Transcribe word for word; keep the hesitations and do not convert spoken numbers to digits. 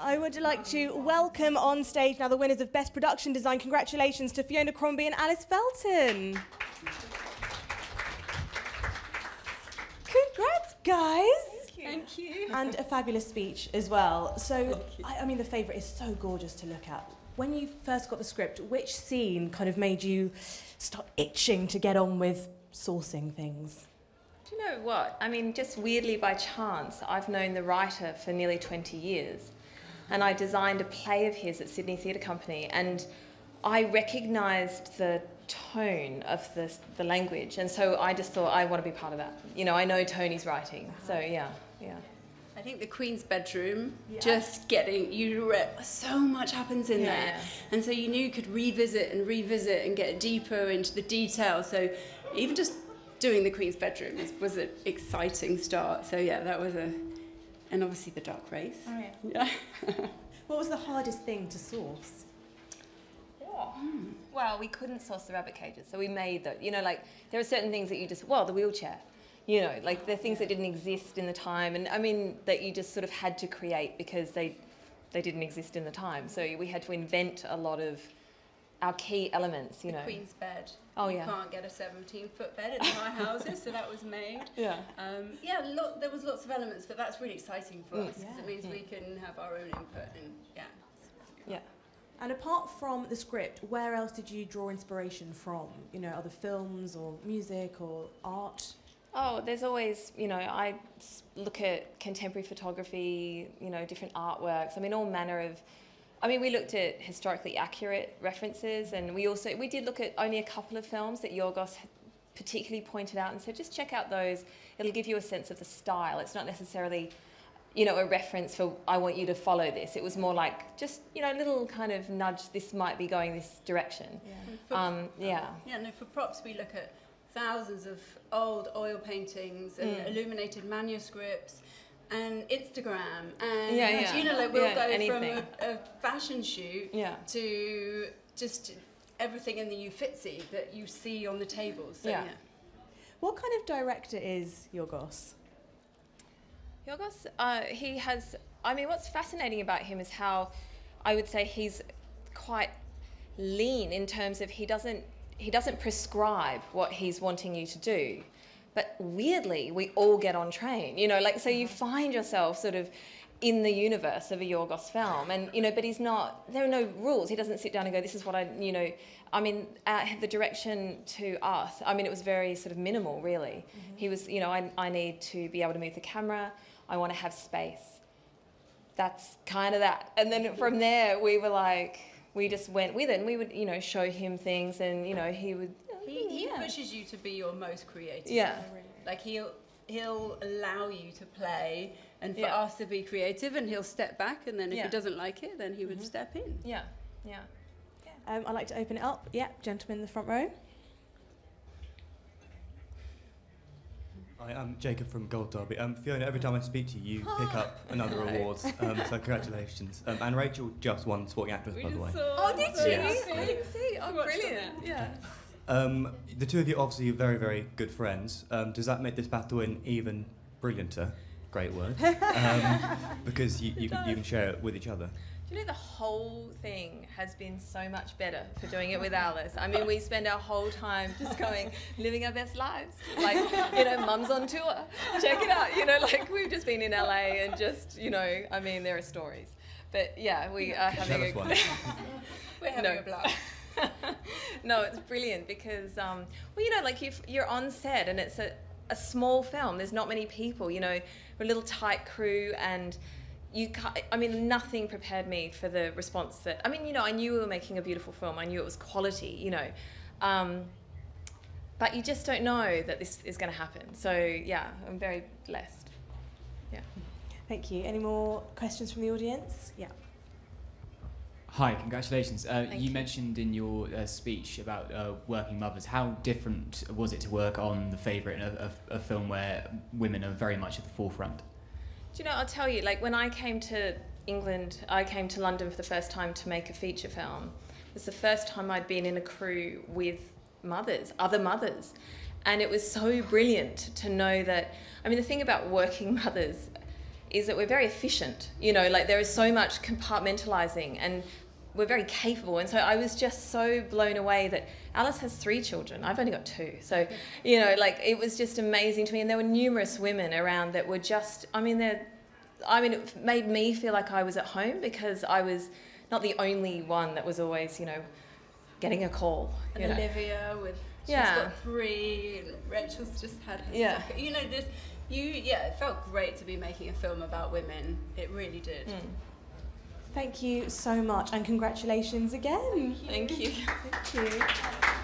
I would like to welcome on stage now the winners of Best Production Design. Congratulations to Fiona Crombie and Alice Felton. Congrats, guys. Thank you. And a fabulous speech as well. So, I, I mean, The Favourite is so gorgeous to look at. When you first got the script, which scene kind of made you start itching to get on with sourcing things? Do you know what? I mean, just weirdly by chance, I've known the writer for nearly twenty years. And I designed a play of his at Sydney Theatre Company. And I recognised the tone of the, the language. And so I just thought, I want to be part of that. You know, I know Tony's writing. So, yeah. Yeah, I think the Queen's bedroom. Yeah. Just getting you re so much happens in yeah. there, and so you knew you could revisit and revisit and get deeper into the detail. So even just doing the Queen's bedroom was, was an exciting start. So yeah, that was a, and obviously the Dark Race. Oh yeah. yeah. What was the hardest thing to source? Oh. Mm. Well, we couldn't source the rabbit cages, so we made that. You know, like there are certain things that you just well, the wheelchair. You know, like the things that didn't exist in the time, and I mean that you just sort of had to create because they they didn't exist in the time. So we had to invent a lot of our key elements. You the know, Queen's bed. Oh you yeah. You can't get a seventeen foot bed in high houses, so that was made. Yeah. Um, yeah. Lot, there was lots of elements, but that's really exciting for mm. us because yeah. it means yeah. we can have our own input and yeah. Yeah. And apart from the script, where else did you draw inspiration from? You know, other films or music or art? Oh, there's always, you know, I look at contemporary photography, you know, different artworks. I mean, all manner of, I mean, we looked at historically accurate references, and we also, we did look at only a couple of films that Yorgos particularly pointed out and said, just check out those. It'll give you a sense of the style. It's not necessarily, you know, a reference for, I want you to follow this. It was more like just, you know, a little kind of nudge, this might be going this direction. Yeah. For, um, yeah. Yeah, no, for props, we look at thousands of old oil paintings and mm. illuminated manuscripts and Instagram and yeah, yeah. you know, like we'll yeah, go anything. From a, a fashion shoot yeah. to just everything in the Uffizi that you see on the tables. So, yeah. yeah. What kind of director is Yorgos? Yorgos, uh, he has. I mean, what's fascinating about him is how I would say he's quite lean in terms of he doesn't. He doesn't prescribe what he's wanting you to do, but weirdly, we all get on train, you know, like, so you find yourself sort of in the universe of a Yorgos film and, you know, but he's not, there are no rules. He doesn't sit down and go, this is what I, you know, I mean, uh, the direction to us, I mean, it was very sort of minimal, really. Mm-hmm. He was, you know, I, I need to be able to move the camera. I want to have space. That's kind of that. And then from there, we were like, we just went with it, and we would, you know, show him things, and you know, he would. He, he yeah. pushes you to be your most creative. Yeah, like he'll he'll allow you to play, and for yeah. us to be creative, and he'll step back, and then if yeah. he doesn't like it, then he would mm-hmm. step in. Yeah, yeah. yeah. Um, I'd like to open it up. Yeah, gentleman in the front row. Hi, I'm Jacob from Gold Derby. Um, Fiona, every time I speak to you, you pick up another award, um, so congratulations. Um, and Rachel just won Sporting Actress, we by the way. Oh, did you? Yes. I didn't see. Oh, brilliant. Yeah. Um, the two of you obviously are very, very good friends. Um, does that make this battle in even brillianter? Great word. Um, because you, you, can, you can share it with each other. Do you know the whole thing has been so much better for doing it with Alice? I mean, we spend our whole time just going, living our best lives. Like, you know, mum's on tour. Check it out. You know, like, we've just been in L A and just, you know, I mean, there are stories. But, yeah, we are having a... We're having no. a blast. No, it's brilliant because, um, well, you know, like, you've, you're on set and it's a, a small film. There's not many people, you know. We're a little tight crew and... You can't, I mean, nothing prepared me for the response that... I mean, you know, I knew we were making a beautiful film. I knew it was quality, you know. Um, but you just don't know that this is going to happen. So, yeah, I'm very blessed. Yeah. Thank you. Any more questions from the audience? Yeah. Hi, congratulations. Uh, you, you mentioned in your uh, speech about uh, working mothers. How different was it to work on The Favourite, a, a, a film where women are very much at the forefront? Do you know, I'll tell you, like when I came to England, I came to London for the first time to make a feature film. It was the first time I'd been in a crew with mothers, other mothers. And it was so brilliant to know that, I mean, the thing about working mothers is that we're very efficient. You know, like there is so much compartmentalizing and we're very capable. And so I was just so blown away that Alice has three children. I've only got two. So, you know, like it was just amazing to me. And there were numerous women around that were just, I mean, they're, I mean, it made me feel like I was at home because I was not the only one that was always, you know, getting a call. And you know. Olivia with, she's yeah. got three, Rachel's just had her yeah. second. You know, this, you, yeah, it felt great to be making a film about women. It really did. Mm. Thank you so much and congratulations again. Thank you. Thank you. Thank you.